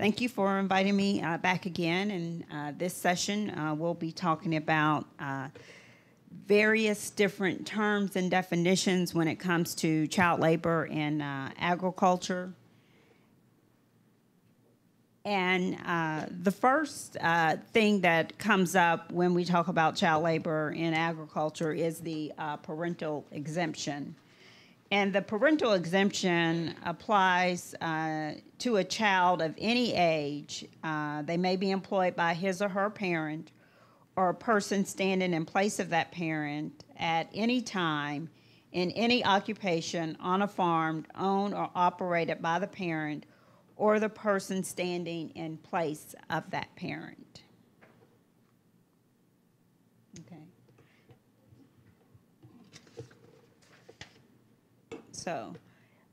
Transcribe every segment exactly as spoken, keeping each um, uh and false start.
Thank you for inviting me uh, back again. And uh, this session, uh, we'll be talking about uh, various different terms and definitions when it comes to child labor in uh, agriculture. And uh, the first uh, thing that comes up when we talk about child labor in agriculture is the uh, parental exemption. And the parental exemption applies uh, to a child of any age. Uh, they may be employed by his or her parent or a person standing in place of that parent at any time in any occupation on a farm owned or operated by the parent or the person standing in place of that parent. Okay. So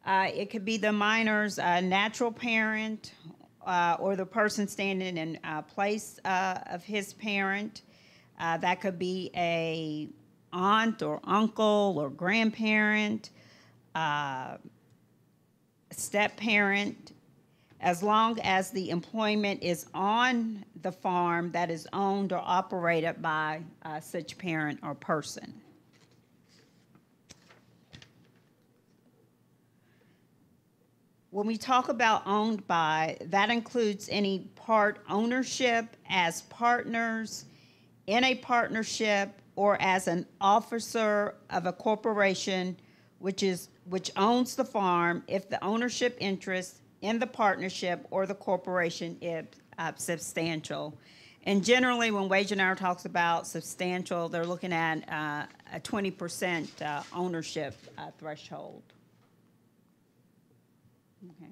uh, it could be the minor's uh, natural parent uh, or the person standing in uh, place uh, of his parent. Uh, that could be a aunt or uncle or grandparent, uh, step-parent, as long as the employment is on the farm that is owned or operated by uh, such parent or person. When we talk about owned by, that includes any part ownership as partners in a partnership or as an officer of a corporation which is which owns the farm if the ownership interest in the partnership or the corporation is uh, substantial. And generally, when Wage and Hour talks about substantial, they're looking at uh, a twenty percent uh, ownership uh, threshold. Okay.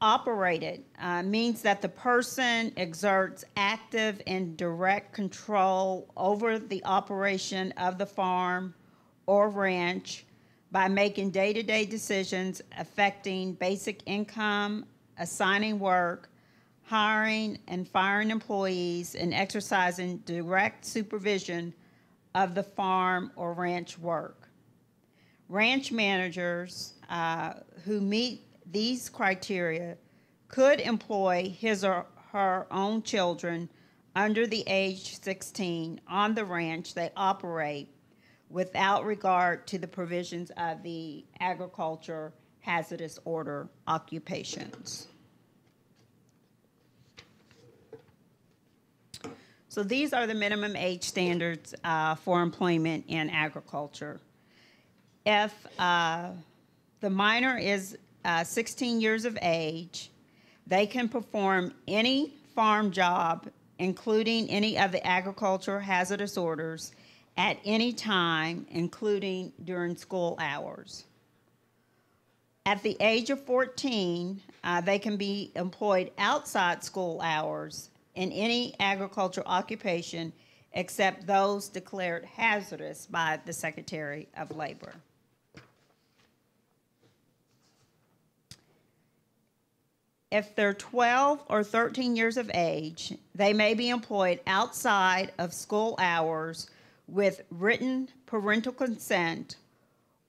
Operated uh, means that the person exerts active and direct control over the operation of the farm or ranch by making day-to-day decisions affecting basic income, assigning work, hiring and firing employees, and exercising direct supervision of the farm or ranch work. Ranch managers uh, who meet these criteria could employ his or her own children under the age sixteen on the ranch they operate without regard to the provisions of the agriculture hazardous order occupations. So these are the minimum age standards uh, for employment in agriculture. If uh, the minor is uh, sixteen years of age, they can perform any farm job, including any of the agriculture hazardous orders, at any time, including during school hours. At the age of fourteen, uh, they can be employed outside school hours in any agricultural occupation except those declared hazardous by the Secretary of Labor. If they're twelve or thirteen years of age, they may be employed outside of school hours with written parental consent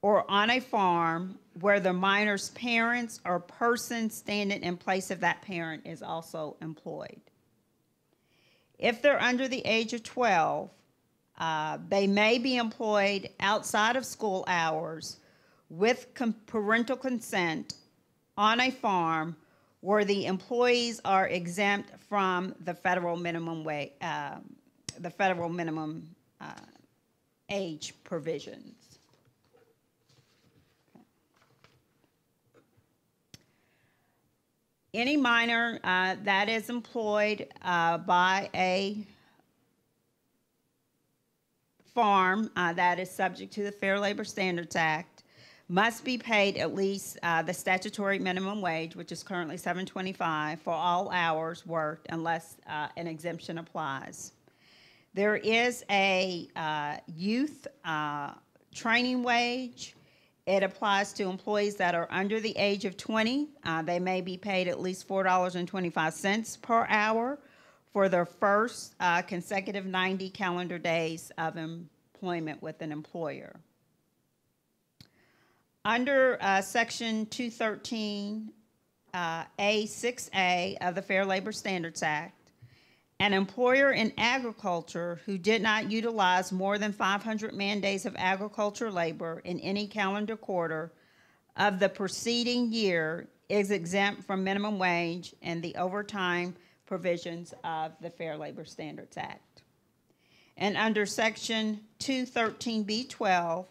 or on a farm where the minor's parents or person standing in place of that parent is also employed. If they're under the age of twelve, uh, they may be employed outside of school hours with parental consent on a farm where the employees are exempt from the federal minimum wage, uh, the federal minimum Uh, age provisions. Okay. Any minor uh, that is employed uh, by a farm uh, that is subject to the Fair Labor Standards Act must be paid at least uh, the statutory minimum wage, which is currently seven twenty-five, for all hours worked unless uh, an exemption applies. There is a uh, youth uh, training wage. It applies to employees that are under the age of twenty. Uh, they may be paid at least four dollars and twenty-five cents per hour for their first uh, consecutive ninety calendar days of employment with an employer. Under uh, Section two thirteen uh, A six A of the Fair Labor Standards Act, an employer in agriculture who did not utilize more than five hundred man days of agriculture labor in any calendar quarter of the preceding year is exempt from minimum wage and the overtime provisions of the Fair Labor Standards Act. And under Section two thirteen B twelve,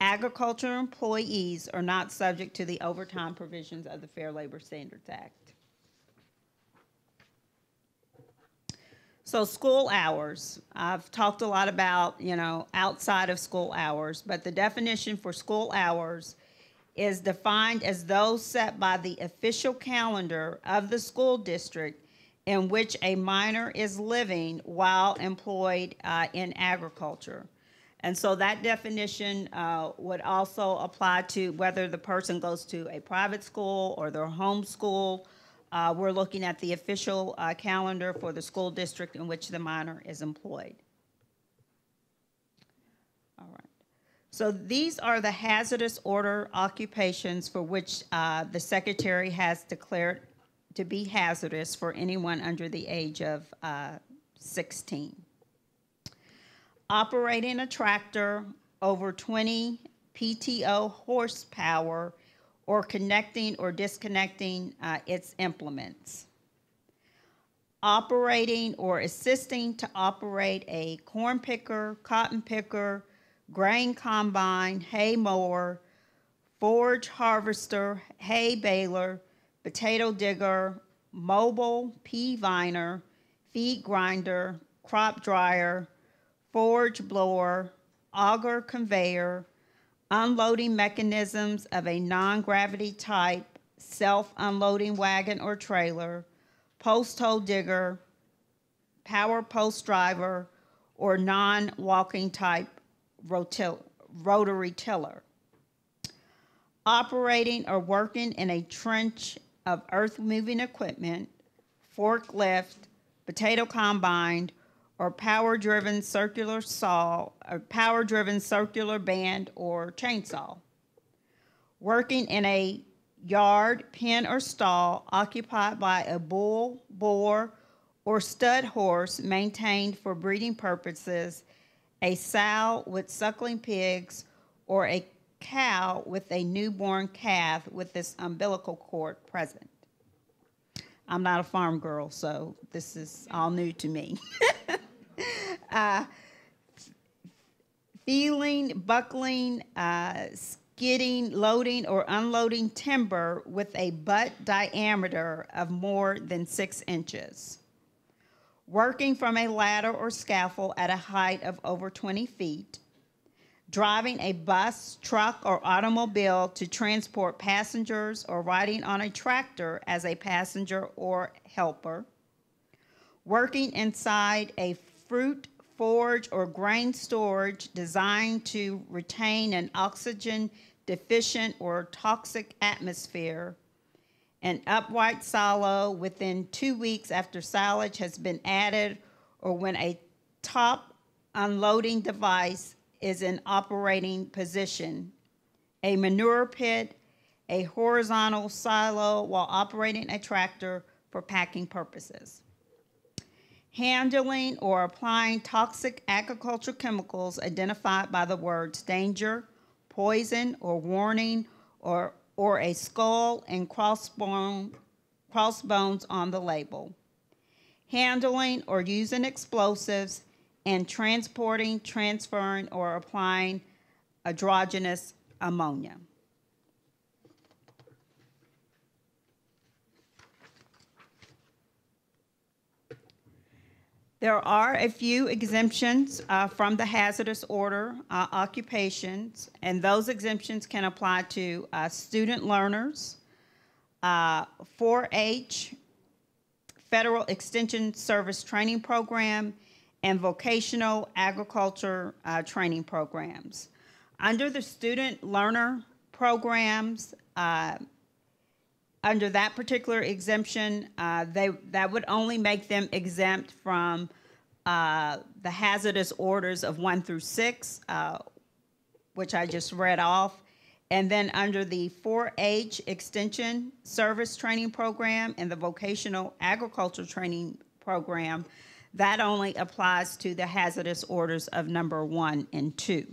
agriculture employees are not subject to the overtime provisions of the Fair Labor Standards Act. So school hours. I've talked a lot about, you know, outside of school hours, but the definition for school hours is defined as those set by the official calendar of the school district in which a minor is living while employed uh, in agriculture. And so that definition uh, would also apply to whether the person goes to a private school or their home school. Uh, we're looking at the official uh, calendar for the school district in which the minor is employed. All right. So these are the hazardous order occupations for which uh, the Secretary has declared to be hazardous for anyone under the age of uh, sixteen. Operating a tractor over twenty P T O horsepower or connecting or disconnecting uh, its implements. Operating or assisting to operate a corn picker, cotton picker, grain combine, hay mower, forage harvester, hay baler, potato digger, mobile pea viner, feed grinder, crop dryer, forage blower, auger conveyor, unloading mechanisms of a non-gravity type, self-unloading wagon or trailer, post hole digger, power post driver, or non-walking type rotary tiller. Operating or working in a trench of earth-moving equipment, forklift, potato combine, or power-driven circular saw, or power-driven circular band or chainsaw. Working in a yard, pen, or stall occupied by a bull, boar, or stud horse maintained for breeding purposes, a sow with suckling pigs, or a cow with a newborn calf with this umbilical cord present. I'm not a farm girl, so this is all new to me. Uh, feeling, buckling, uh, skidding, loading, or unloading timber with a butt diameter of more than six inches. Working from a ladder or scaffold at a height of over twenty feet. Driving a bus, truck, or automobile to transport passengers, or riding on a tractor as a passenger or helper. Working inside a fruit, forage, or grain storage designed to retain an oxygen-deficient or toxic atmosphere. An upright silo within two weeks after silage has been added, or when a top unloading device is in operating position. A manure pit, a horizontal silo while operating a tractor for packing purposes. Handling or applying toxic agricultural chemicals identified by the words danger, poison, or warning, or, or a skull and crossbone, crossbones on the label. Handling or using explosives, and transporting, transferring, or applying androgynous ammonia. There are a few exemptions uh, from the hazardous order uh, occupations, and those exemptions can apply to uh, student learners, uh, four H, Federal Extension Service Training Program, and vocational agriculture uh, training programs. Under the student learner programs, uh, under that particular exemption, uh, they, that would only make them exempt from uh, the hazardous orders of one through six, uh, which I just read off, And then under the four H Extension Service Training Program and the Vocational Agriculture Training Program, that only applies to the hazardous orders of number one and two.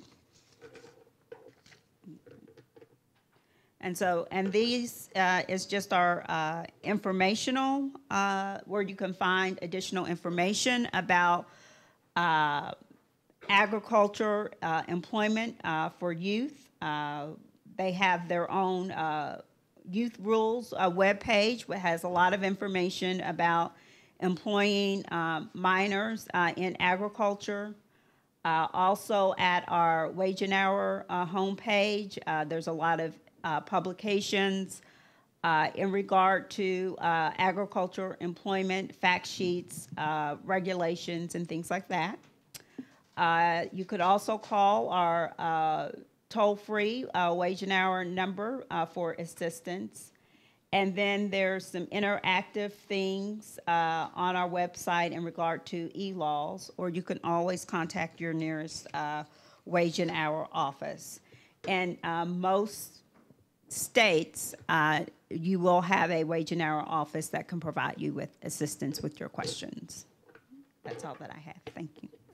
And so, and these uh, is just our uh, informational, uh, where you can find additional information about uh, agriculture uh, employment uh, for youth. Uh, they have their own uh, Youth Rules uh, webpage, which has a lot of information about employing uh, minors uh, in agriculture. Uh, also at our Wage and Hour uh, homepage, uh, there's a lot of Uh, publications uh, in regard to uh, agriculture employment, fact sheets, uh, regulations, and things like that. Uh, you could also call our uh, toll-free uh, Wage and Hour number uh, for assistance. And then there's some interactive things uh, on our website in regard to e-laws, or you can always contact your nearest uh, Wage and Hour office. And uh, most states, uh, you will have a Wage and Hour office that can provide you with assistance with your questions. That's all that I have. Thank you.